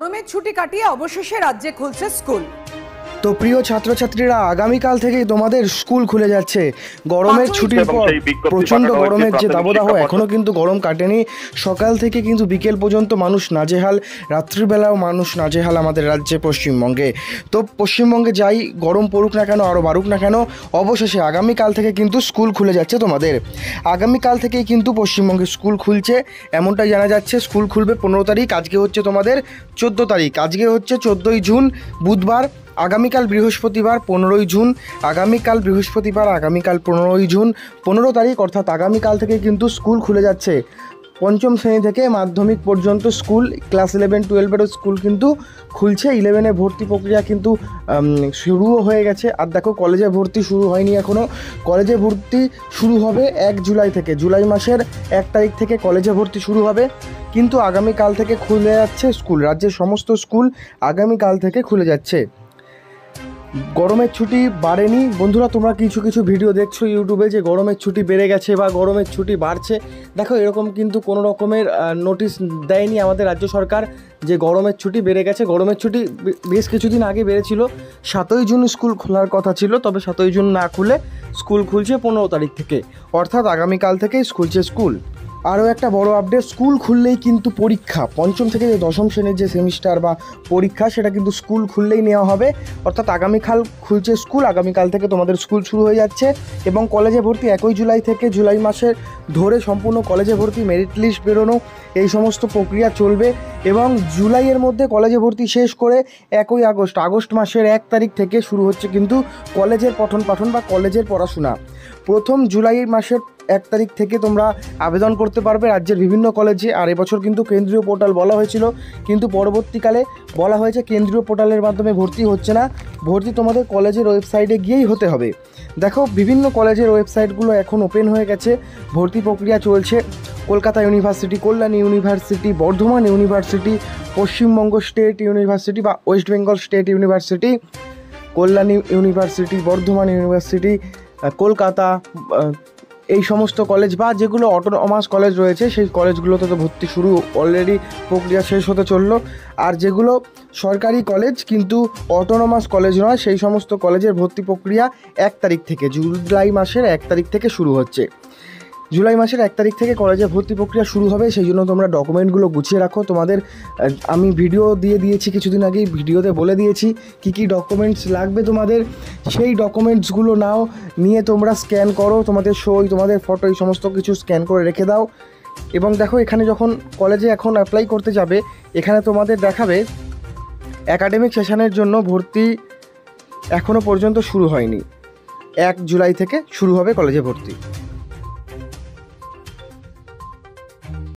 গরমের ছুটি কাটিয়ে অবশেষে রাজ্যে খুলছে স্কুল। তো প্রিয় ছাত্রছাত্রীরা, আগামীকাল থেকেই তোমাদের স্কুল খুলে যাচ্ছে। গরমের ছুটির পর প্রচণ্ড গরমের যে দাবদাহ, এখনও কিন্তু গরম কাটেনি। সকাল থেকে কিন্তু বিকেল পর্যন্ত মানুষ নাজেহাল, রাত্রিবেলাও মানুষ নাজেহাল আমাদের রাজ্যে পশ্চিমবঙ্গে। তো পশ্চিমবঙ্গে যাই গরম পড়ুক না কেন, আরও বাড়ুক না কেন, অবশেষে আগামীকাল থেকে কিন্তু স্কুল খুলে যাচ্ছে তোমাদের। আগামীকাল থেকেই কিন্তু পশ্চিমবঙ্গে স্কুল খুলছে, এমনটাই জানা যাচ্ছে। স্কুল খুলবে 15 তারিখ, আজকে হচ্ছে তোমাদের 14 তারিখ। আজকে হচ্ছে 14ই জুন বুধবার, আগামীকাল বৃহস্পতিবার 15ই জুন। আগামীকাল বৃহস্পতিবার, আগামীকাল 15ই জুন, 15 তারিখ, অর্থাৎ আগামীকাল থেকে কিন্তু স্কুল খুলে যাচ্ছে। পঞ্চম শ্রেণী থেকে মাধ্যমিক পর্যন্ত স্কুল, ক্লাস 11-12-এরও স্কুল কিন্তু খুলছে। 11-এ ভর্তি প্রক্রিয়া কিন্তু শুরুও হয়ে গেছে। আর দেখো, কলেজে ভর্তি শুরু হয়নি এখনও। কলেজে ভর্তি শুরু হবে 1 জুলাই থেকে, জুলাই মাসের 1 তারিখ থেকে কলেজে ভর্তি শুরু হবে। কিন্তু আগামীকাল থেকে খুলে যাচ্ছে স্কুল, রাজ্যের সমস্ত স্কুল আগামীকাল থেকে খুলে যাচ্ছে। গরমের ছুটি বাড়েনি বন্ধুরা, তোমরা কিছু কিছু ভিডিও দেখছো ইউটিউবে যে গরমের ছুটি বেড়ে গেছে বা গরমের ছুটি বাড়ছে। দেখো, এরকম কিন্তু কোনো রকমের নোটিশ দেয়নি আমাদের রাজ্য সরকার যে গরমের ছুটি বেড়ে গেছে। গরমের ছুটি বেশ কিছুদিন আগে বেড়েছিল, 7ই জুন স্কুল খোলার কথা ছিল, তবে 7ই জুন না খুলে স্কুল খুলছে 15 তারিখ থেকে, অর্থাৎ আগামীকাল থেকেই খুলছে স্কুল। আরও একটা বড় আপডেট, স্কুল খুললেই কিন্তু পরীক্ষা, পঞ্চম থেকে যে 10ম শ্রেণীর যে সেমিস্টার বা পরীক্ষা, সেটা কিন্তু স্কুল খুললেই নেওয়া হবে। অর্থাৎ আগামীকাল খুলছে স্কুল, আগামীকাল থেকে তোমাদের স্কুল শুরু হয়ে যাচ্ছে। এবং কলেজে ভর্তি 1ই জুলাই থেকে জুলাই মাসের ধরে সম্পূর্ণ কলেজে ভর্তি, মেরিট লিস্ট বেরোনো, এই সমস্ত প্রক্রিয়া চলবে। এবং জুলাইয়ের মধ্যে কলেজে ভর্তি শেষ করে 1ই আগস্ট, আগস্ট মাসের 1 তারিখ থেকে শুরু হচ্ছে কিন্তু কলেজের পঠন পাঠন বা কলেজের পড়াশোনা। প্রথম জুলাই মাসের 1 তারিখ থেকে তোমরা আবেদন করতে পারবে রাজ্যের বিভিন্ন কলেজে। আর এবছর কিন্তু কেন্দ্রীয় পোর্টাল বলা হয়েছিল, কিন্তু পরবর্তীকালে বলা হয়েছে কেন্দ্রীয় পোর্টালের মাধ্যমে ভর্তি হচ্ছে না, ভর্তি তোমাদের কলেজের ওয়েবসাইটে গিয়েই হতে হবে। দেখো, বিভিন্ন কলেজের ওয়েবসাইটগুলো এখন ওপেন হয়ে গেছে, ভর্তি প্রক্রিয়া চলছে। Kolkata university, Kalyani university, Bardhaman university, Paschimbanga state university বা West Bengal state university, Kalyani university, Bardhaman university, Kolkata, এই সমস্ত কলেজ বা যেগুলো অটোনমাস কলেজ রয়েছে সেই কলেজগুলোতে তো ভর্তি শুরু অলরেডি, প্রক্রিয়া শেষ হতে চললো। আর যেগুলো সরকারি কলেজ কিন্তু অটোনমাস কলেজ নয়, সেই সমস্ত কলেজের ভর্তি প্রক্রিয়া 1 তারিখ থেকে, জুলাই মাসের 1 তারিখ থেকে শুরু হচ্ছে। জুলাই মাসের 1 তারিখ থেকে কলেজে ভর্তি প্রক্রিয়া শুরু হবে, সেই জন্য তোমরা ডকুমেন্টগুলো গুছিয়ে রাখো। তোমাদের আমি ভিডিও দিয়ে দিয়েছি কিছুদিন আগেই, ভিডিওতে বলে দিয়েছি কি কি ডকুমেন্টস লাগবে তোমাদের। সেই ডকুমেন্টসগুলো নাও, নিয়ে তোমরা স্ক্যান করো, তোমাদের সই, তোমাদের ফটো, এই সমস্ত কিছু স্ক্যান করে রেখে দাও। এবং দেখো, এখানে যখন কলেজে এখন অ্যাপ্লাই করতে যাবে, এখানে তোমাদের দেখাবে অ্যাকাডেমিক সেশনের জন্য ভর্তি এখনও পর্যন্ত শুরু হয়নি, 1 জুলাই থেকে শুরু হবে কলেজে ভর্তি।